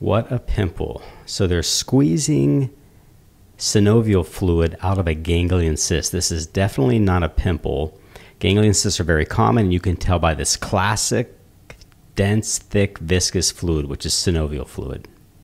What a pimple. So they're squeezing synovial fluid out of a ganglion cyst. This is definitely not a pimple. Ganglion cysts are very common, and you can tell by this classic dense, thick, viscous fluid, which is synovial fluid.